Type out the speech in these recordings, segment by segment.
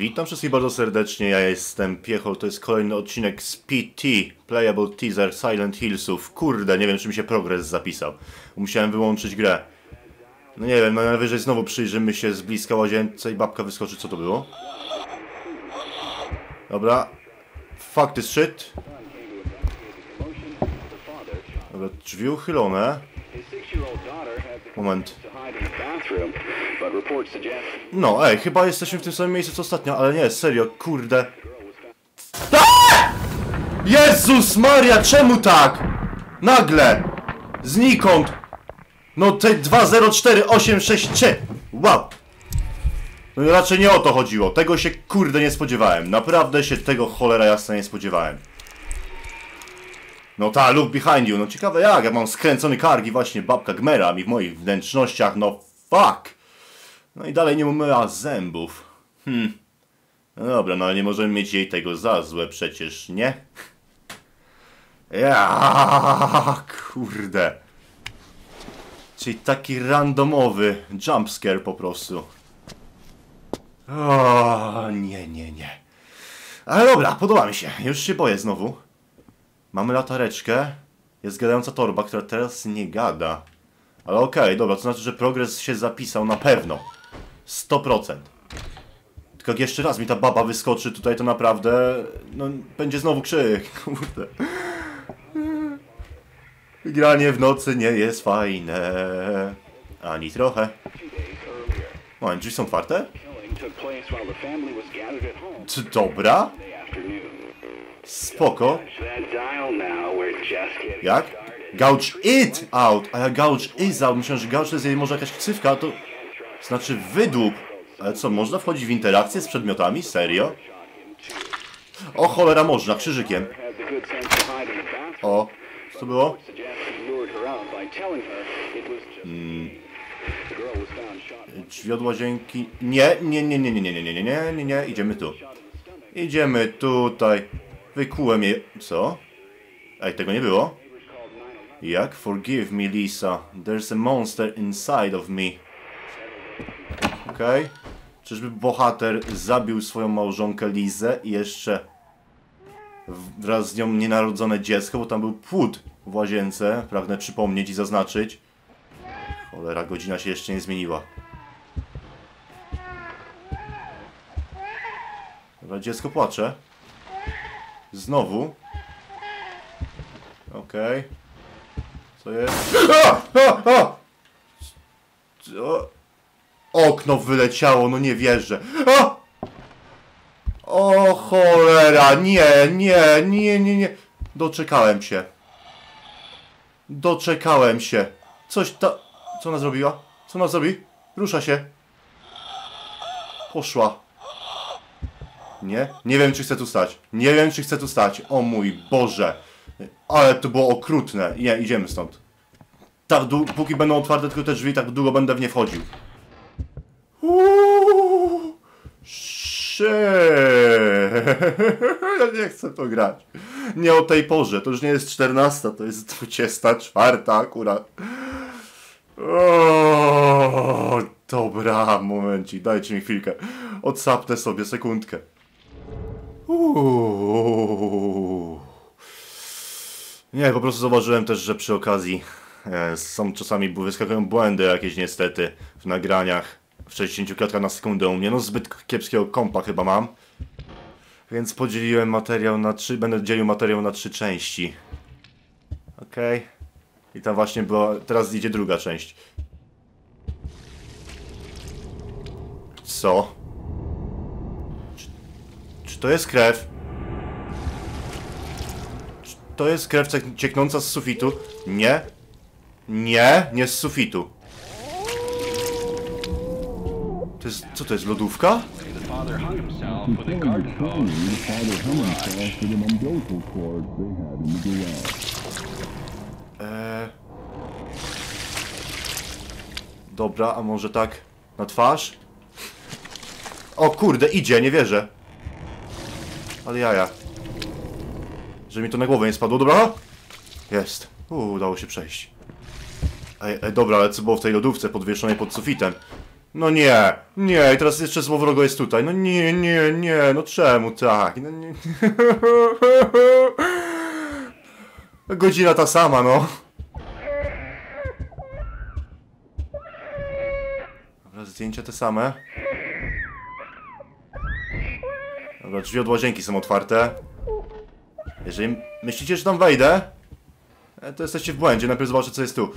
Witam wszystkich bardzo serdecznie, ja jestem Piechol, to jest kolejny odcinek z PT, Playable Teaser Silent Hillsów. Kurde, nie wiem czy mi się progres zapisał. Musiałem wyłączyć grę. No nie wiem, najwyżej znowu przyjrzymy się z bliska łazience i babka wyskoczy, co to było? Dobra. Fuck this shit. Dobra, drzwi uchylone. Moment. No, ej, chyba jesteśmy w tym samym miejscu co ostatnio, ale nie, serio, kurde. Aaaa! Jezus Maria, czemu tak? Nagle! Znikąd! No te 204863! Wow! No raczej nie o to chodziło, tego się kurde nie spodziewałem. Naprawdę się tego cholera jasna nie spodziewałem. No ta, look behind you, no ciekawe jak, ja mam skręcony kark i właśnie babka gmera mi w moich wnętrznościach, no fuck! No i dalej nie umyła zębów. No dobra, no ale nie możemy mieć jej tego za złe przecież, nie? Ja, kurde. Czyli taki randomowy jumpscare po prostu. O, nie. Ale dobra, podoba mi się, już się boję znowu. Mamy latareczkę, jest gadająca torba, która teraz nie gada. Ale okej, dobra, to znaczy, że progres się zapisał na pewno. 100%. Tylko jak jeszcze raz mi ta baba wyskoczy tutaj, to naprawdę... No, będzie znowu krzyk, kurde. Granie w nocy nie jest fajne. Ani trochę. O, drzwi są otwarte? Dobra. Spoko. Jak? Gouge it out! A ja gouge is out. Myślałem, że gouge to jest jej może jakaś ksywka, to... Znaczy wydłub. Ale co, można wchodzić w interakcję z przedmiotami? Serio? O cholera, można, krzyżykiem. O, co to było? Drzwi od łazienki... Nie, idziemy tu. Idziemy tutaj. Wykułem je... Co? Ej, tego nie było. Jak? Forgive me, Lisa. There's a monster inside of me. Okej. Czyżby bohater zabił swoją małżonkę Lizę i jeszcze wraz z nią nienarodzone dziecko, bo tam był płód w łazience. Pragnę przypomnieć i zaznaczyć. Cholera, godzina się jeszcze nie zmieniła. Dobra, dziecko płacze. Znowu. Okej. Co jest? Okno wyleciało, no nie wierzę. O cholera, nie. Doczekałem się. Coś ta... Co ona zrobiła? Co ona zrobi? Rusza się. Poszła. Nie? Nie wiem, czy chcę tu stać. O mój Boże. Ale to było okrutne. Nie, idziemy stąd. Tak długo, póki będą otwarte tylko te drzwi, tak długo będę w nie wchodził. Shit. Ja nie chcę to grać. Nie o tej porze. To już nie jest 14, to jest 24 akurat. O, dobra, momencik, dajcie mi chwilkę. Odsapnę sobie sekundkę. Nie, po prostu zauważyłem też, że przy okazji są czasami wyskakują błędy jakieś niestety w nagraniach w 60 klatkach na sekundę u mnie. No zbyt kiepskiego kompa chyba mam. Więc podzieliłem materiał na trzy, będę dzielił materiał na trzy części. Okej. I tam właśnie była, teraz idzie druga część. Co? Czy to jest krew? Czy to jest krew cieknąca z sufitu? Nie. Nie z sufitu. To jest, co to jest, lodówka? Dobra, a może tak na twarz? O kurde, idzie, nie wierzę. Ale jaja. Że mi to na głowę nie spadło, dobra? Jest. Udało się przejść. Ej, dobra, ale co było w tej lodówce podwieszonej pod sufitem? No nie, nie, i teraz jeszcze złowrogo jest tutaj. No nie, nie, nie, no czemu tak? No nie. Godzina ta sama, no. Dobra, zdjęcia te same. Dobra, drzwi od łazienki są otwarte. Jeżeli myślicie, że tam wejdę, to jesteście w błędzie. Najpierw zobaczę, co jest tu.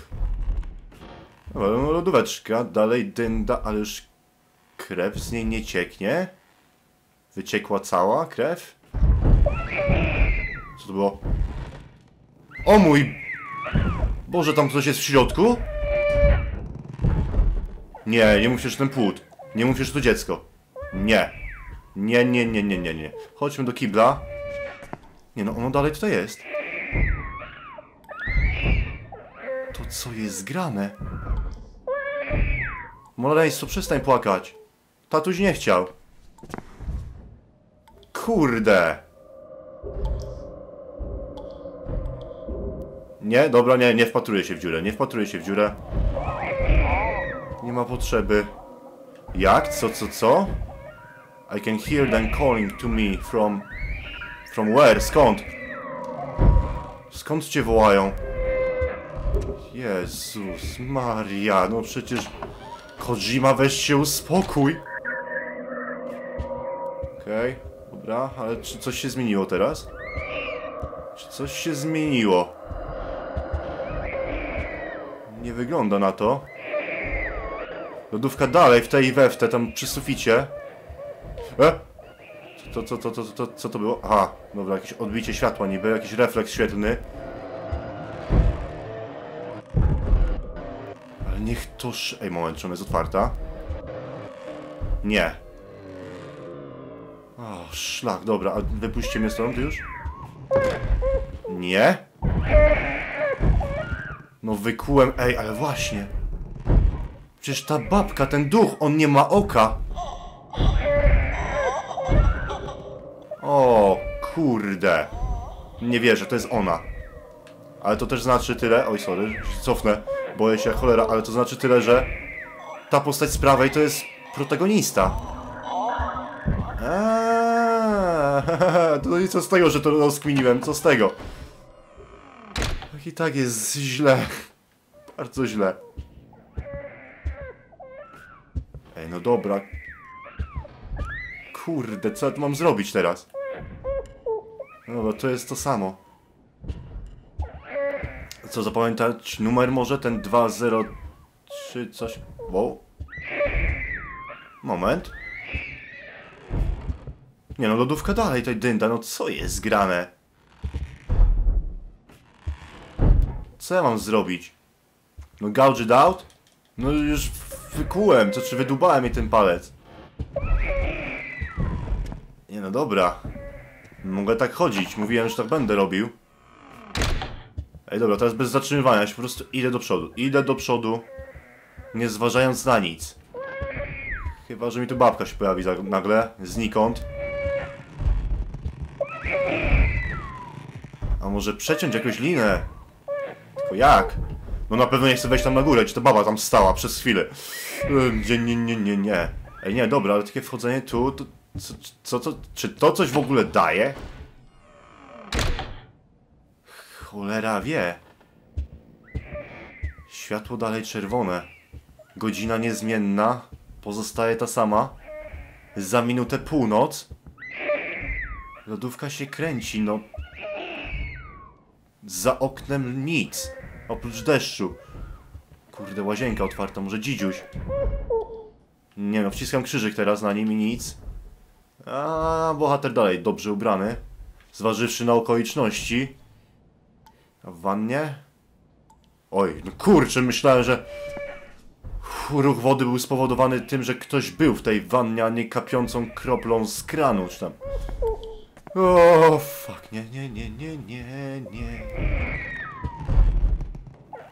Dobra, no lodóweczka, dalej dynda, ale już krew z niej nie cieknie. Wyciekła cała krew. Co to było? O mój Boże, tam coś jest w środku? Nie, nie mówcie, że ten płód. Nie mówcie, że to dziecko. Nie. Nie, nie, nie, nie, nie, nie. Chodźmy do kibla. Nie no, ono dalej tutaj jest. To co jest grane? Maleństwo, przestań płakać. Tatuś nie chciał. Kurde. Nie, dobra, nie, nie wpatruję się w dziurę, nie wpatruję się w dziurę. Nie ma potrzeby. Jak? Co? I can hear them calling to me from... From where? Skąd? Skąd cię wołają? Jezus Maria, no przecież... Kojima, weź się uspokój! Okej, dobra, ale czy coś się zmieniło teraz? Czy coś się zmieniło? Nie wygląda na to. Lodówka dalej, w tej i we w te, tam przy suficie. Co to było? Aha, dobra, jakieś odbicie światła niby, jakiś refleks świetlny. Ale niech toż... Ej, moment, czy ona jest otwarta? Nie. O, szlak, dobra, a wypuśćcie mnie stąd już? Nie? No wykułem, ej, ale właśnie. Przecież ta babka, ten duch, on nie ma oka. O, kurde. Nie wierzę, to jest ona. Ale to też znaczy tyle, oj sorry, cofnę, boję się jak cholera, ale to znaczy tyle, że ta postać z prawej to jest protagonista. To i co z tego, że to rozkminiłem, co z tego? I tak jest źle. Bardzo źle. Ej, no dobra. Kurde, co ja tu mam zrobić teraz? Dobra, to jest to samo. Co, zapamiętać numer może? Ten 203 coś... Wow. Moment. Nie no, lodówka dalej, tutaj dynda, no co jest grane? Co ja mam zrobić? No gouge it out? No już wykułem, to czy wydubałem mi ten palec? Nie no dobra. Mogę tak chodzić, mówiłem, że tak będę robił. Ej dobra, teraz bez zatrzymywania, ja się po prostu idę do przodu. Idę do przodu, nie zważając na nic. Chyba, że mi tu babka się pojawi nagle, znikąd. A może przeciąć jakąś linę? Jak? No na pewno nie chcę wejść tam na górę, czy ta baba tam stała przez chwilę. Nie. Ej, nie, dobra, ale takie wchodzenie tu, to... Czy to coś w ogóle daje? Cholera wie. Światło dalej czerwone. Godzina niezmienna. Pozostaje ta sama. Za minutę północ. Lodówka się kręci, no... Za oknem nic, oprócz deszczu. Kurde, łazienka otwarta, może dzidziuś. Nie no, wciskam krzyżyk teraz na nim i nic. A bohater dalej dobrze ubrany. Zważywszy na okoliczności. A w wannie? Oj, no kurczę, myślałem, że... Ruch wody był spowodowany tym, że ktoś był w tej wannie, a nie kapiącą kroplą z kranu, czy tam... O, fuck, nie.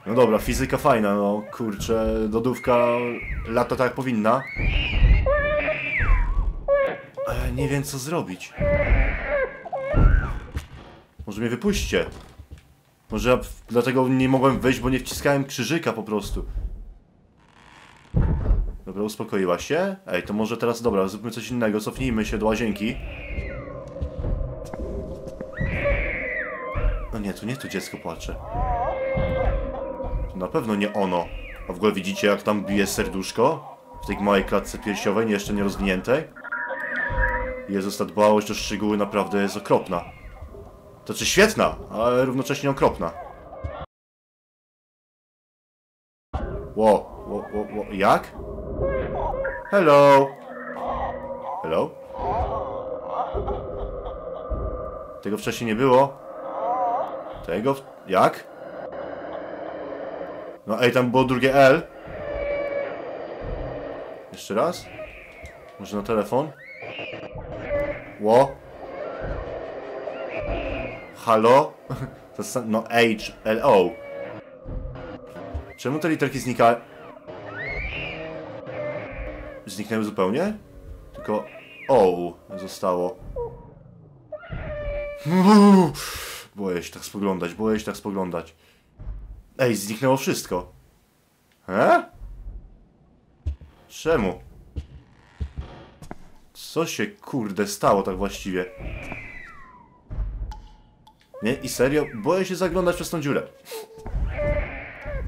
No dobra, fizyka fajna, no kurczę, lodówka lata tak jak powinna. Ale nie wiem co zrobić. Może mnie wypuśćcie. Może ja dlatego nie mogłem wyjść, bo nie wciskałem krzyżyka po prostu. Dobra, uspokoiła się? Ej, to może teraz, dobra, zróbmy coś innego, cofnijmy się do łazienki. No nie, tu nie, tu dziecko płacze. To na pewno nie ono. A w ogóle widzicie, jak tam bije serduszko? W tej małej klatce piersiowej, jeszcze nie rozwiniętej. Jezus, ta dbałość o szczegóły naprawdę jest okropna. To znaczy świetna, ale równocześnie okropna. Wow, jak? Hello! Hello? Tego wcześniej nie było. Tego... jak? No ej, tam było drugie L. Jeszcze raz? Może na telefon? Ło? Halo? No H, L, O. Czemu te literki znikają? Zniknęły zupełnie? Tylko O zostało. Boję się tak spoglądać, boję się tak spoglądać. Ej, zniknęło wszystko. He? Czemu? Co się kurde stało tak właściwie? Nie, i serio, boję się zaglądać przez tą dziurę.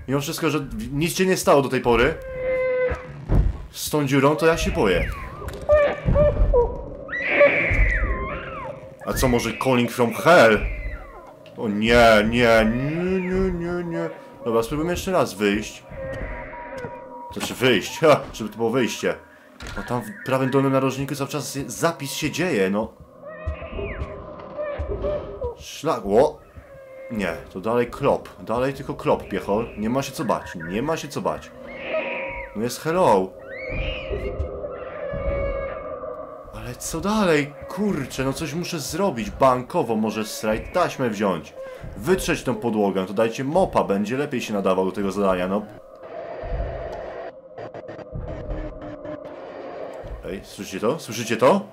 Mimo wszystko, że nic się nie stało do tej pory z tą dziurą, to ja się boję. A co, może calling from hell? O nie, nie. Dobra, spróbujmy jeszcze raz wyjść. Znaczy wyjść, ha, żeby to było wyjście. No tam w prawym dolnym narożniku cały czas zapis się dzieje, no. Szlak, ło. Nie, to dalej klop. Dalej tylko klop, Piechol. Nie ma się co bać, nie ma się co bać. No jest hello. Ale co dalej? Kurczę, no coś muszę zrobić. Bankowo może straj taśmę wziąć. Wytrzeć tą podłogę, to dajcie mopa, będzie lepiej się nadawał do tego zadania, no. Ej, słyszycie to? Słyszycie to?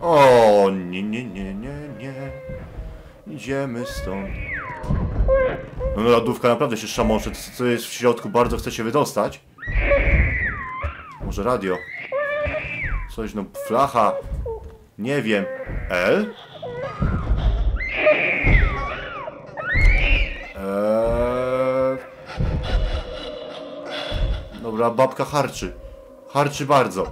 O, nie. Idziemy stąd. No lodówka naprawdę się szamoczy, co jest w środku, bardzo chce się wydostać. Może radio? Coś, no flacha. Nie wiem. L? Dobra, babka harczy. Harczy bardzo.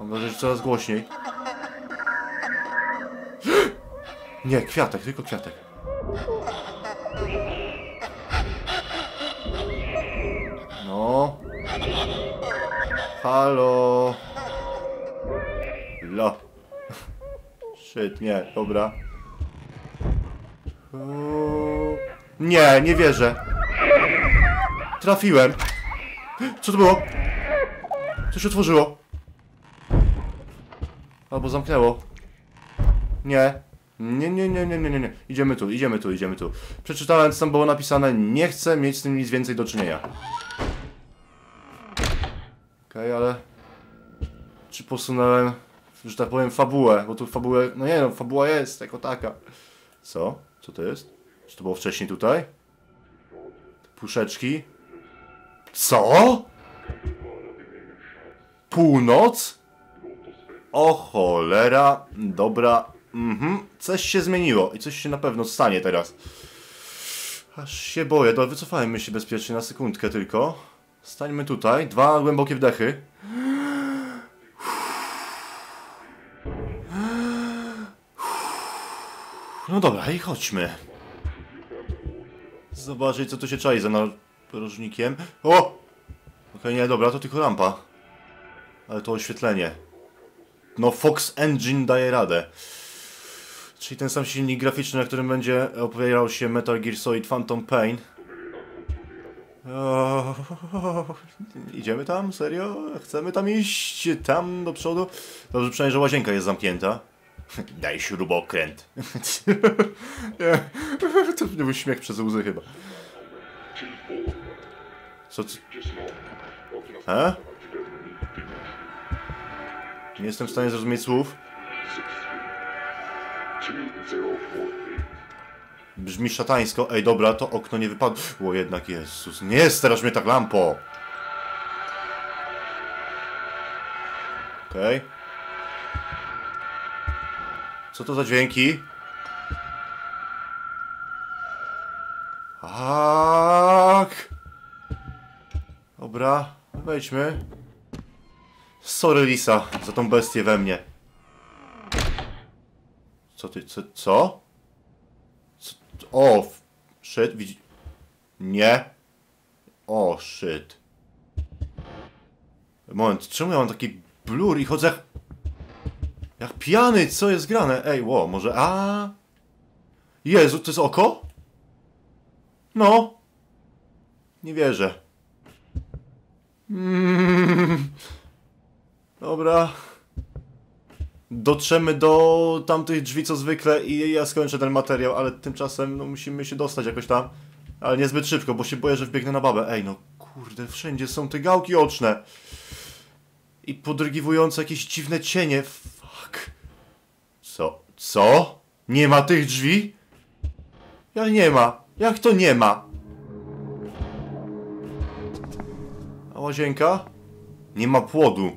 Mam wrażenie, że coraz głośniej. Nie, kwiatek, tylko kwiatek. No. Halo. Lo. Shit, nie, dobra. Nie, nie wierzę. Trafiłem. Co to było? Coś otworzyło. Albo zamknęło. Nie. Nie. Idziemy tu. Przeczytałem, co tam było napisane. Nie chcę mieć z tym nic więcej do czynienia. Okej, ale... Czy posunąłem, że tak powiem, fabułę? Bo tu fabułę... No nie no, fabuła jest jako taka. Co? Co to jest? Czy to było wcześniej tutaj? Puszeczki. Co? Północ? O cholera. Dobra. Coś się zmieniło i coś się na pewno stanie teraz. Aż się boję, dobra, wycofajmy się bezpiecznie na sekundkę tylko. Stańmy tutaj, dwa głębokie wdechy. No dobra, i chodźmy. Zobaczyć, co tu się czai za narożnikiem. O! Okej, nie, dobra, to tylko lampa. Ale to oświetlenie. No, Fox Engine daje radę. Czyli ten sam silnik graficzny, na którym będzie opierał się Metal Gear Solid Phantom Pain. Idziemy tam? Serio? Chcemy tam iść? Tam do przodu? Dobrze, przynajmniej, że łazienka jest zamknięta. Daj śrubokręt. Nie, to był śmiech przez łzy chyba. Co? A? Nie jestem w stanie zrozumieć słów. Brzmi szatańsko. Ej, dobra, to okno nie wypadło. Jednak, Jezus, nie starasz mnie tak, lampo! Okej. Okay. Co to za dźwięki? Aaaaak! Dobra, wejdźmy. Sorry, Lisa, za tą bestię we mnie. Co ty, co? O, shit, widzi... Nie. O, shit. Moment, czemu ja mam taki blur i chodzę jak pijany, co jest grane? Ej, ło, może... A. Jezu, to jest oko? No. Nie wierzę. Dobra. Dotrzemy do tamtych drzwi co zwykle i ja skończę ten materiał, ale tymczasem no, musimy się dostać jakoś tam. Ale niezbyt szybko, bo się boję, że wbiegnę na babę. Ej, no kurde, wszędzie są te gałki oczne. I podrygiwujące jakieś dziwne cienie. Fuck. Co? Co? Nie ma tych drzwi? Ja nie ma. Jak to nie ma? A łazienka? Nie ma płodu.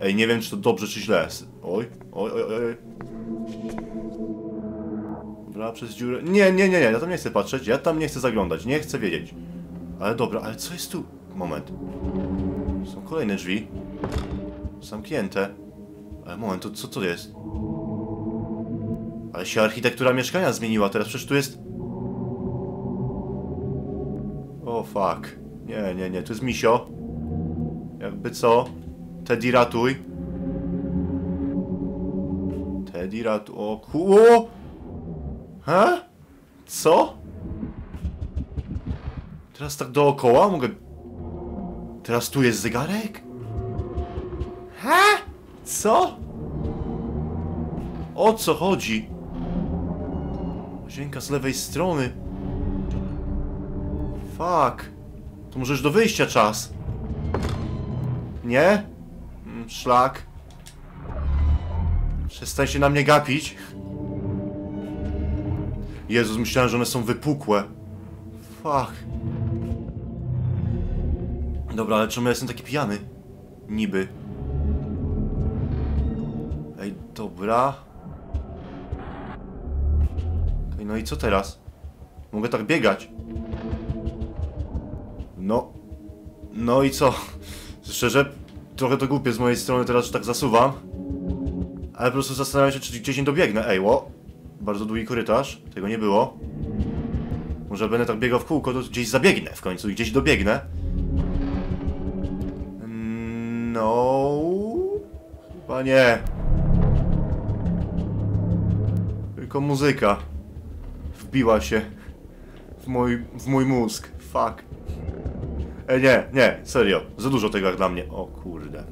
Ej, nie wiem, czy to dobrze, czy źle. Oj, oj, oj, oj. Dobra, przez dziurę. Nie, nie, nie, nie, ja tam nie chcę patrzeć, ja tam nie chcę zaglądać, nie chcę wiedzieć. Ale dobra, ale co jest tu? Moment. Są kolejne drzwi. Zamknięte. Ale moment, to co to jest? Ale się architektura mieszkania zmieniła teraz, przecież tu jest... O, fuck. Nie, nie, nie, tu jest misio. Jakby co? Teddy, ratuj. Teddy, ratuj. O, ku... Ha? Co? Teraz tak dookoła mogę... Teraz tu jest zegarek? Ha? Co? O co chodzi? Łazienka z lewej strony. Fuck. To możesz do wyjścia czas. Nie? Szlak. Przestań się na mnie gapić. Jezus, myślałem, że one są wypukłe. Fuck. Dobra, ale czemu ja jestem taki pijany? Niby. Ej, dobra. Ej, no i co teraz? Mogę tak biegać. No. No i co? Szczerze, trochę to głupie z mojej strony teraz, że tak zasuwam. Ale po prostu zastanawiam się, czy gdzieś nie dobiegnę. Ej, ło. Bardzo długi korytarz. Tego nie było. Może będę tak biegał w kółko, to gdzieś zabiegnę w końcu i gdzieś dobiegnę. No... Chyba nie. Tylko muzyka wbiła się w mój mózg. Fuck. Ej, nie, nie, serio. Za dużo tego jak dla mnie. O kurde.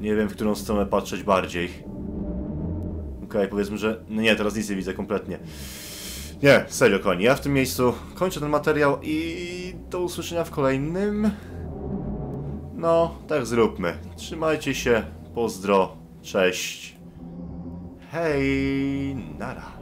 Nie wiem, w którą stronę patrzeć bardziej. Okej, powiedzmy, że... No nie, teraz nic nie widzę kompletnie. Nie, serio, kochani. Ja w tym miejscu kończę ten materiał i... Do usłyszenia w kolejnym... No, tak zróbmy. Trzymajcie się. Pozdro. Cześć. Hej, nara.